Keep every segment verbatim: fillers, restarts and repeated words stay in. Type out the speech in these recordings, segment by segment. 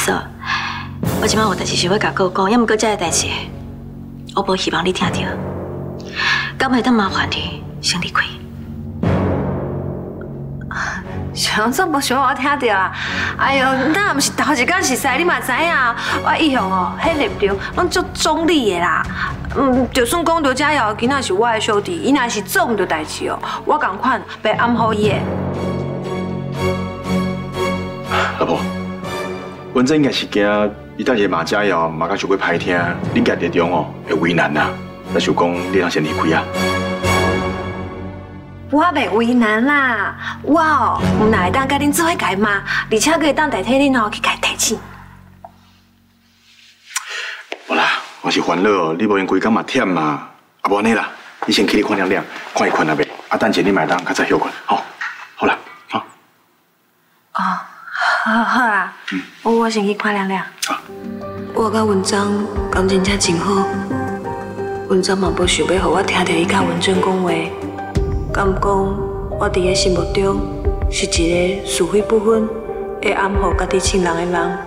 叔，我即摆有代志想要甲哥讲，也毋过这个代志，我无希望你听到，敢袂当麻烦你先离开。小杨总无想我听到啦，哎呦，咱毋是头一工是识，你嘛知影，我一向哦，迄立场拢足中立的啦。 嗯，就算讲刘家瑶，囡仔是我的小弟，伊若是做唔到代志哦，我同款被暗好伊。老婆，文珍应该是惊伊搭一个马家瑶，马家想要歹听，恁家弟中哦会为难呐，那想讲你通先离开啊。我袂为难啦，我哦唔乃会当甲恁做伙解骂，而且佫会当代替恁哦去解提醒。 我是烦恼哦，你无闲规工嘛忝嘛，啊无安尼啦，你先去你看亮亮，看伊困啊未？啊等下你买单，较早休困，好，好啦，好。哦，好，好啦，嗯，我先去看亮亮。好。我甲文章感情才真好，文章嘛无想要，互我听到伊甲文章讲话，敢讲我伫个心目中是一个是非不分，会暗互家己亲人的人。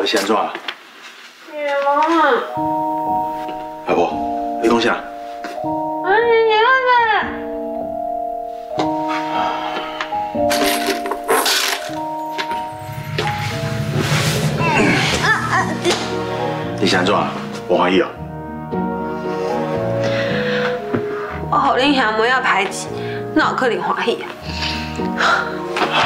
你是安怎啊？老婆，你讲啥？我是你啊啊！你是安怎啊？我怀疑哦。我互恁兄妹仔排挤，哪有可能欢喜啊？哎。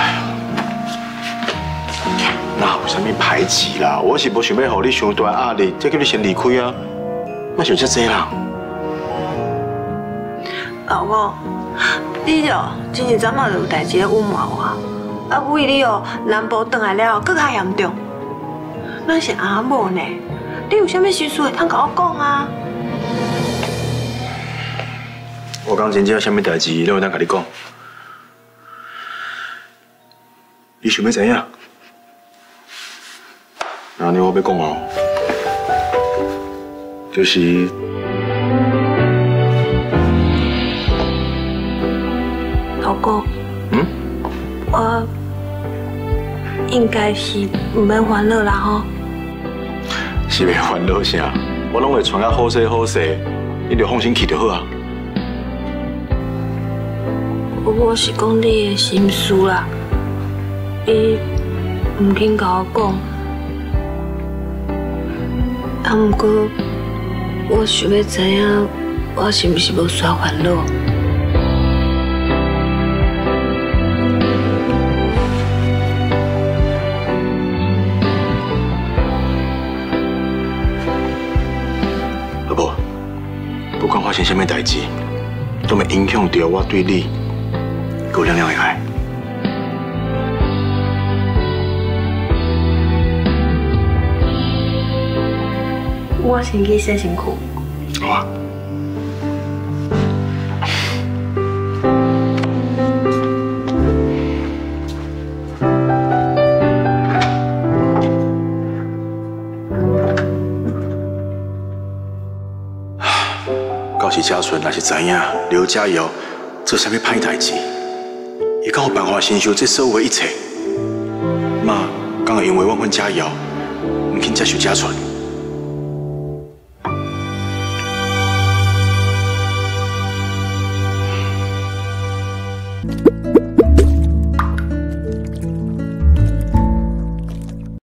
那有啥物排挤啦？我是无想要互你伤大压力，才叫你先离开啊！莫想遮济啦。老公，你哦前一阵嘛有代志咧隐瞒我，啊，为你哦南部转来了，更加严重。咱是阿母呢，你有啥物心事会通甲我讲啊？我讲真正有啥物代志，拢有当甲你讲。你想要怎样？ 那你我要讲哦，就是老公，嗯，我应该是唔免烦恼啦吼。是袂烦恼啥？我拢会传到好势好势，你就放心去就好啊。我是讲你的心事啦，你唔肯甲我讲。 啊，不过我想要知影，我是不是无耍烦恼？老婆，不管发生什么代志，都袂影响到我对你够亮亮的爱。 我先去洗身躯。好啊。到时嘉顺若是知影刘家瑶做啥物歹代志，伊敢有办法承受这所有一切？妈，敢会因为我阮家瑶，唔肯接受嘉顺？